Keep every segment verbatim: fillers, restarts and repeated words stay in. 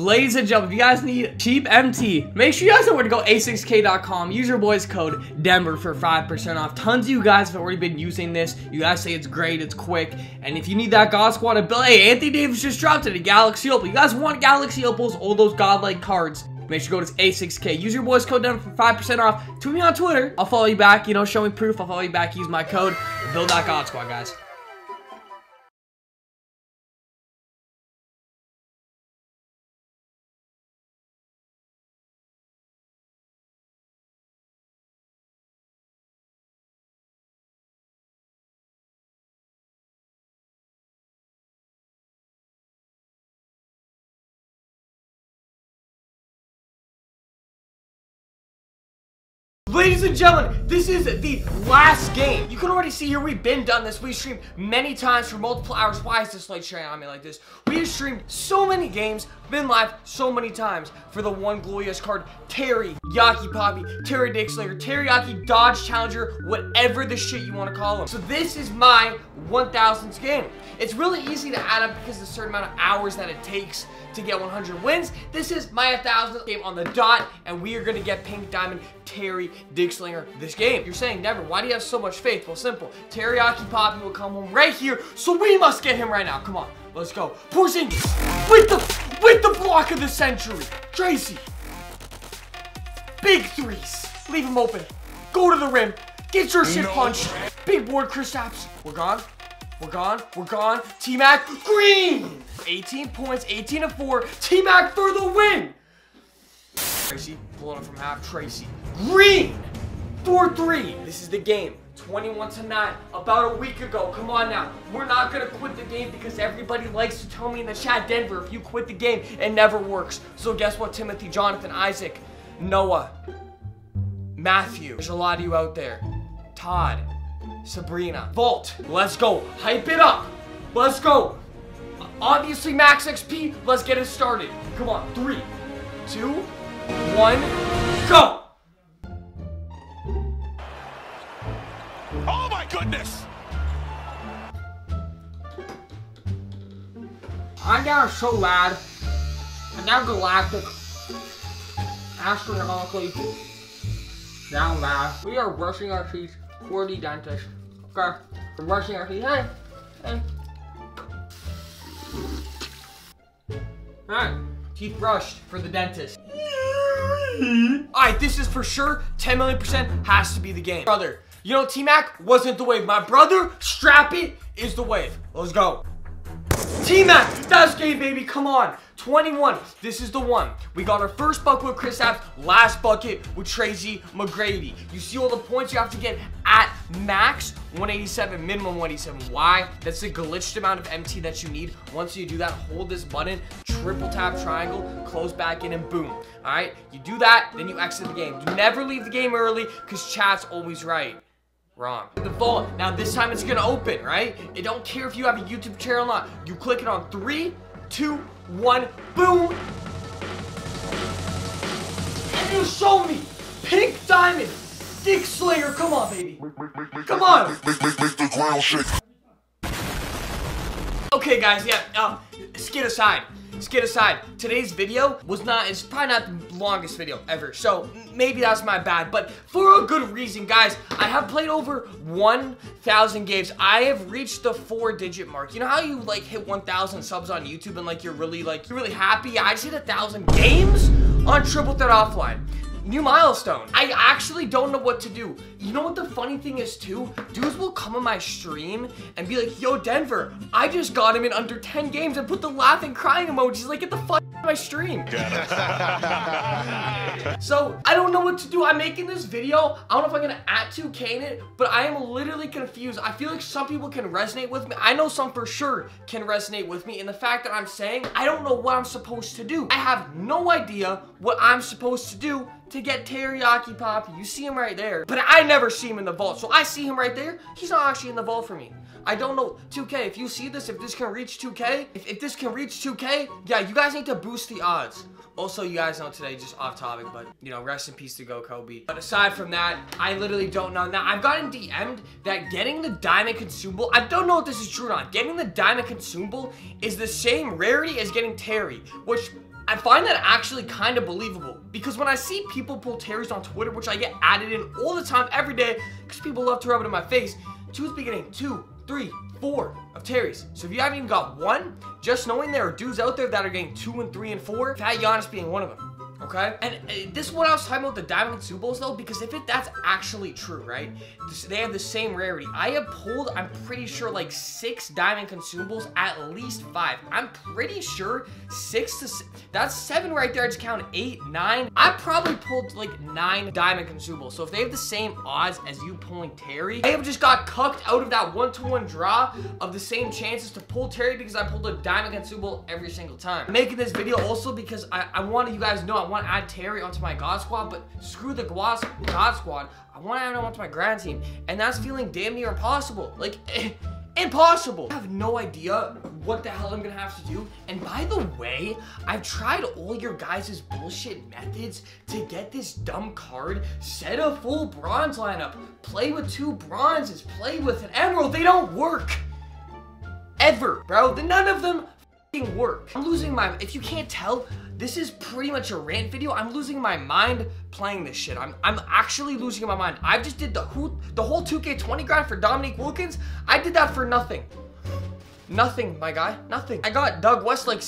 Ladies and gentlemen, if you guys need cheap M T, make sure you guys know where to go, a six k dot com. Use your boys code DENVER for five percent off. Tons of you guys have already been using this. You guys say it's great, it's quick. And if you need that God Squad ability, hey, Anthony Davis just dropped it, a Galaxy Opal. You guys want Galaxy Opals, all those godlike cards. Make sure you go to a six k. Use your boys code DENVER for five percent off. Tweet me on Twitter. I'll follow you back. You know, show me proof. I'll follow you back. Use my code. Build that God Squad, guys. Ladies and gentlemen, this is the last game. You can already see here we've been done this. We streamed many times for multiple hours. Why is this light shining on me like this? We have streamed so many games, been live so many times for the one glorious card, Terry Yaki Poppy, Terry Dischinger, Teriyaki Dodge Challenger, whatever the shit you want to call him. So this is my one thousandth game. It's really easy to add up because of the certain amount of hours that it takes to get one hundred wins. This is my one thousandth game on the dot, and we are going to get Pink Diamond Terry Dischinger this game. You're saying, Never, why do you have so much faith? Well, simple. Teriyaki Poppy will come home right here, so we must get him right now. Come on, let's go. Porzingis with the with the block of the century. Tracy. Big threes. Leave him open. Go to the rim. Get your shit no. punched. Big board, Kristaps. We're gone. We're gone. We're gone. T-Mac. Green. eighteen points. eighteen to four. T-Mac for the win. Tracy. Pulling it from half. Tracy. Green. four three. This is the game. twenty-one to nine. About a week ago. Come on now. We're not going to quit the game because everybody likes to tell me in the chat, Denver, if you quit the game, it never works. So guess what, Timothy, Jonathan, Isaac, Noah, Matthew. There's a lot of you out there. Todd, Sabrina, Vault. Let's go. Hype it up. Let's go. Obviously, max X P. Let's get it started. Come on. Three, two, one, go. Oh my goodness! I now so loud, and now galactic, astronomically, down loud. We are brushing our teeth for the dentist. Okay, we're brushing our teeth. Hey, hey. Alright, teeth brushed for the dentist. Alright, this is for sure, ten million percent has to be the game. Brother. You know, T-Mac wasn't the wave. My brother, strap it, is the wave. Let's go. T-Mac, that's game, baby. Come on. twenty-one. This is the one. We got our first bucket with Kristaps, last bucket with Tracy McGrady. You see all the points you have to get at max? one eighty-seven, minimum one eighty-seven. Why? That's the glitched amount of M T that you need. Once you do that, hold this button, triple tap triangle, close back in, and boom. All right? You do that, then you exit the game. You never leave the game early because chat's always right. Wrong. The vault. Now this time it's gonna open, right? It don't care if you have a YouTube channel or not. You click it on three, two, one, boom. And you show me Pink Diamond, Dick Slayer. Come on, baby. Come on. Make, make, make the ground shake. Okay, guys. Yeah. Um. Skid aside. Skid aside. Today's video was not. It's probably not the longest video ever. So. Maybe that's my bad, but for a good reason, guys. I have played over one thousand games. I have reached the four-digit mark. You know how you like hit one thousand subs on YouTube and like you're really like you're really happy? I just hit a thousand games on Triple Threat Offline. New milestone. I actually don't know what to do. You know what the funny thing is too? Dudes will come on my stream and be like, yo, Denver, I just got him in under ten games and put the laugh and crying emojis. Like, get the fuck out of my stream. So, I don't know what to do. I'm making this video. I don't know if I'm going to at two K in it, but I am literally confused. I feel like some people can resonate with me. I know some for sure can resonate with me. And the fact that I'm saying, I don't know what I'm supposed to do. I have no idea what I'm supposed to do to get Teriyaki Poppy. You see him right there. But I never see him in the vault. So I see him right there. He's not actually in the vault for me. I don't know. two K, if you see this, if this can reach two K, if, if this can reach two K, yeah, you guys need to boost the odds. Also, you guys know today, just off topic, but, you know, rest in peace to go, Kobe. But aside from that, I literally don't know. Now, I've gotten D M'd that getting the diamond consumable, I don't know if this is true or not. Getting the diamond consumable is the same rarity as getting Terry, which I find that actually kind of believable, because when I see people pull Terry's on Twitter, which I get added in all the time every day because people love to rub it in my face, two's beginning, two, three, four of Terry's. So if you haven't even got one, just knowing there are dudes out there that are getting two and three and four, Fat Giannis being one of them. Okay, and uh, this is what I was talking about with the Diamond Super Bowls though, because if it, that's actually true, right? This, they have the same rarity. I have pulled, I'm pretty sure, like six Diamond Consumables, at least five. I'm pretty sure six to six, that's seven right there. I just counted eight, nine. I probably pulled like nine Diamond Consumables. So if they have the same odds as you pulling Terry, I have just got cucked out of that one-to-one draw of the same chances to pull Terry because I pulled a Diamond Consumable every single time. I'm making this video also because I, I wanted you guys to know I want to add Terry onto my God Squad, but screw the God Squad. I want to add him onto my grind team, and that's feeling damn near impossible. Like, impossible. I have no idea what the hell I'm gonna have to do. And by the way, I've tried all your guys' bullshit methods to get this dumb card. Set a full bronze lineup. Play with two bronzes. Play with an emerald. They don't work. Ever, bro. None of them f***ing work. I'm losing my, if you can't tell, this is pretty much a rant video. I'm losing my mind playing this shit. I'm, I'm actually losing my mind. I just did the who, the whole two K twenty grind for Dominique Wilkins. I did that for nothing. Nothing, my guy, nothing. I got Doug West like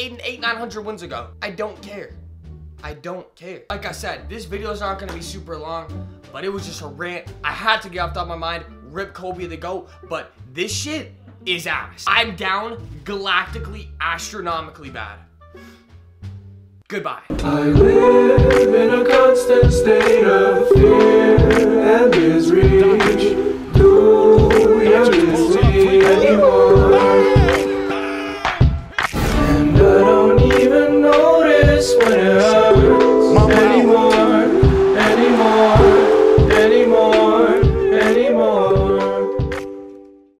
eight, eight, nine hundred wins ago. I don't care. I don't care. Like I said, this video is not gonna be super long, but it was just a rant. I had to get off the top of my mind. Rip Kobe the GOAT, but this shit is ass. I'm down galactically, astronomically bad. Goodbye. I live in a constant state of fear and is reach. Ooh, yeah,